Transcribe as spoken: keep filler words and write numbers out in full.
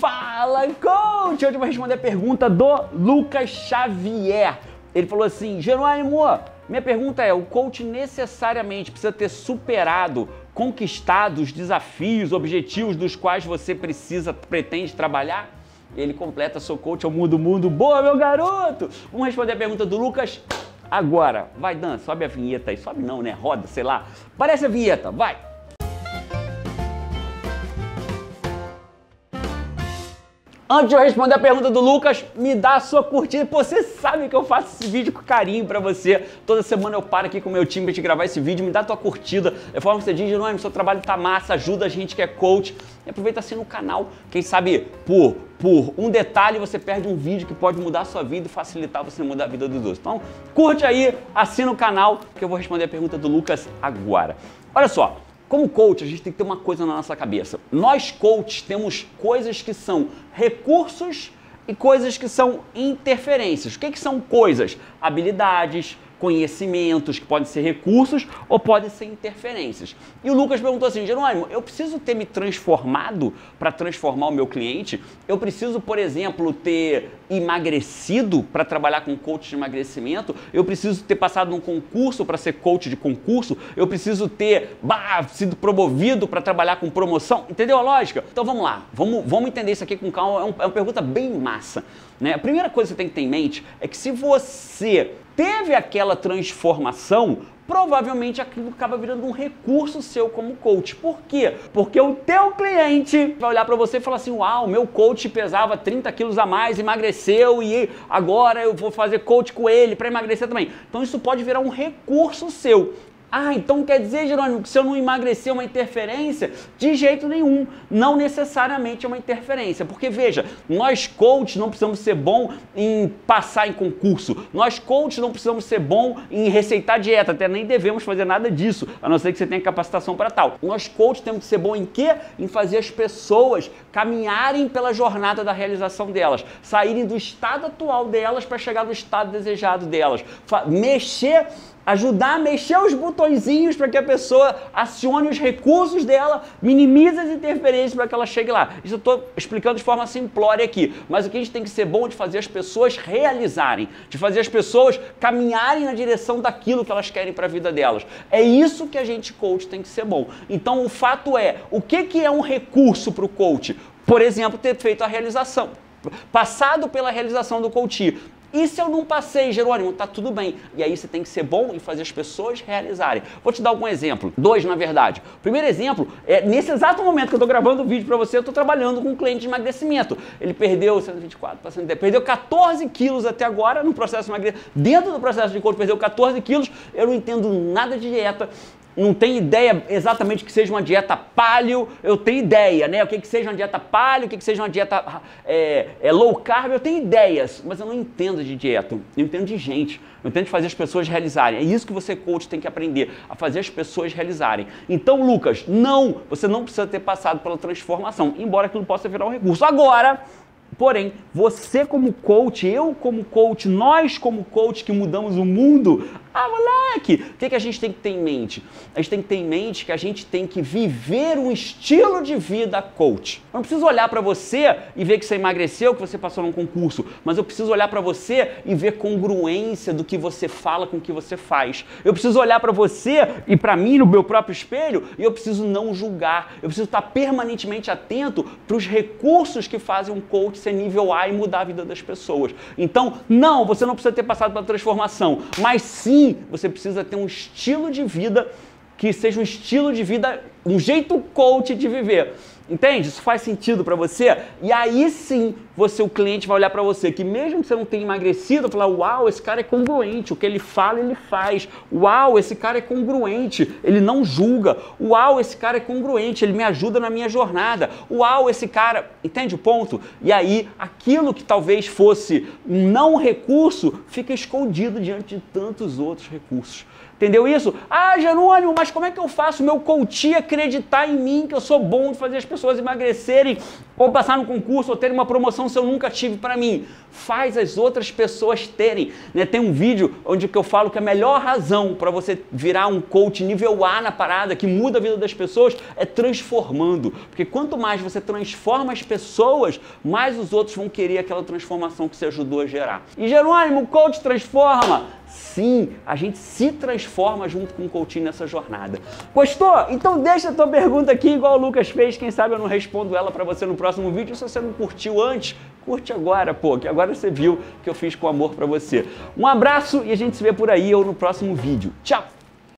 Fala, coach! Hoje eu vou responder a pergunta do Lucas Xavier. Ele falou assim: Geronimo, minha pergunta é, o coach necessariamente precisa ter superado, conquistado os desafios, objetivos dos quais você precisa, pretende trabalhar? Ele completa: sou coach, eu mudo o mundo. Boa, meu garoto! Vamos responder a pergunta do Lucas agora. Vai, Dan, sobe a vinheta aí. Sobe não, né? Roda, sei lá. Parece a vinheta, vai! Antes de eu responder a pergunta do Lucas, me dá a sua curtida. Você sabe que eu faço esse vídeo com carinho pra você. Toda semana eu paro aqui com o meu time pra te gravar esse vídeo. Me dá a tua curtida. É forma que você diz: Geronimo, seu trabalho tá massa, ajuda a gente que é coach. E aproveita, assim no canal. Quem sabe por, por um detalhe você perde um vídeo que pode mudar a sua vida e facilitar você mudar a vida dos outros. Então curte aí, assina o canal que eu vou responder a pergunta do Lucas agora. Olha só. Como coach, a gente tem que ter uma coisa na nossa cabeça. Nós, coaches, temos coisas que são recursos e coisas que são interferências. O que que são coisas? Habilidades, conhecimentos, que podem ser recursos ou podem ser interferências. E o Lucas perguntou assim: Geronimo, eu preciso ter me transformado para transformar o meu cliente? Eu preciso, por exemplo, ter emagrecido para trabalhar com coach de emagrecimento? Eu preciso ter passado num concurso para ser coach de concurso? Eu preciso ter bah, sido promovido para trabalhar com promoção? Entendeu a lógica? Então vamos lá, vamos, vamos entender isso aqui com calma, é, um, é uma pergunta bem massa, né? A primeira coisa que você tem que ter em mente é que se você teve aquela transformação, provavelmente aquilo acaba virando um recurso seu como coach. Por quê? Porque o teu cliente vai olhar para você e falar assim: uau, meu coach pesava trinta quilos a mais, emagreceu e agora eu vou fazer coach com ele para emagrecer também. Então isso pode virar um recurso seu. Ah, então quer dizer, Geronimo, que se eu não emagrecer é uma interferência? De jeito nenhum, não necessariamente é uma interferência. Porque veja, nós coaches não precisamos ser bom em passar em concurso. Nós coaches não precisamos ser bom em receitar dieta, até nem devemos fazer nada disso, a não ser que você tenha capacitação para tal. Nós coaches temos que ser bom em quê? Em fazer as pessoas caminharem pela jornada da realização delas, saírem do estado atual delas para chegar no estado desejado delas, mexer... ajudar a mexer os botõezinhos para que a pessoa acione os recursos dela, minimize as interferências para que ela chegue lá. Isso eu estou explicando de forma simplória aqui, mas o que a gente tem que ser bom de fazer as pessoas realizarem, de fazer as pessoas caminharem na direção daquilo que elas querem para a vida delas. É isso que a gente, coach, tem que ser bom. Então o fato é, o que que é um recurso para o coach? Por exemplo, ter feito a realização, passado pela realização do coach. E se eu não passei, Geronimo? Tá tudo bem. E aí você tem que ser bom em fazer as pessoas realizarem. Vou te dar algum exemplo. Dois, na verdade. O primeiro exemplo é, nesse exato momento que eu tô gravando o vídeo pra você, eu tô trabalhando com um cliente de emagrecimento. Ele perdeu cento e vinte e quatro, perdeu quatorze quilos até agora no processo de emagrecimento. Dentro do processo de coach, perdeu quatorze quilos. Eu não entendo nada de dieta. Não tenho ideia exatamente que seja uma dieta paleo, eu tenho ideia, né? O que que seja uma dieta paleo, o que que seja uma dieta é, é, low carb, eu tenho ideias, mas eu não entendo de dieta, eu entendo de gente, eu entendo de fazer as pessoas realizarem. É isso que você, coach, tem que aprender, a fazer as pessoas realizarem. Então, Lucas, não, você não precisa ter passado pela transformação, embora aquilo possa virar um recurso. Agora... porém, você como coach, eu como coach, nós como coach que mudamos o mundo, ah, moleque! O que que a gente tem que ter em mente? A gente tem que ter em mente que a gente tem que viver um estilo de vida coach. Eu não preciso olhar pra você e ver que você emagreceu, que você passou num concurso, mas eu preciso olhar pra você e ver congruência do que você fala com o que você faz. Eu preciso olhar pra você e pra mim, no meu próprio espelho, e eu preciso não julgar. Eu preciso estar permanentemente atento pros recursos que fazem um coach ser nível A e mudar a vida das pessoas. Então, não, você não precisa ter passado pela transformação, mas sim, você precisa ter um estilo de vida que seja um estilo de vida, um jeito coach de viver. Entende? Isso faz sentido pra você? E aí sim, você, o cliente vai olhar pra você, que mesmo que você não tenha emagrecido, falar: uau, esse cara é congruente, o que ele fala, ele faz. Uau, esse cara é congruente, ele não julga. Uau, esse cara é congruente, ele me ajuda na minha jornada. Uau, esse cara... Entende o ponto? E aí, aquilo que talvez fosse um não recurso, fica escondido diante de tantos outros recursos. Entendeu isso? Ah, Jerônimo, mas como é que eu faço meu coach acreditar em mim que eu sou bom de fazer as pessoas emagrecerem ou passar no concurso ou ter uma promoção se eu nunca tive para mim? Faz as outras pessoas terem. Né? Tem um vídeo onde que eu falo que a melhor razão para você virar um coach nível A na parada, que muda a vida das pessoas, é transformando. Porque quanto mais você transforma as pessoas, mais os outros vão querer aquela transformação que você ajudou a gerar. E Jerônimo, o coach transforma? Sim, a gente se transforma junto com o coachinho nessa jornada. Gostou? Então deixa a tua pergunta aqui, igual o Lucas fez. Quem sabe eu não respondo ela pra você no próximo vídeo. Se você não curtiu antes, curte agora, pô, que agora você viu que eu fiz com amor pra você. Um abraço e a gente se vê por aí ou no próximo vídeo. Tchau!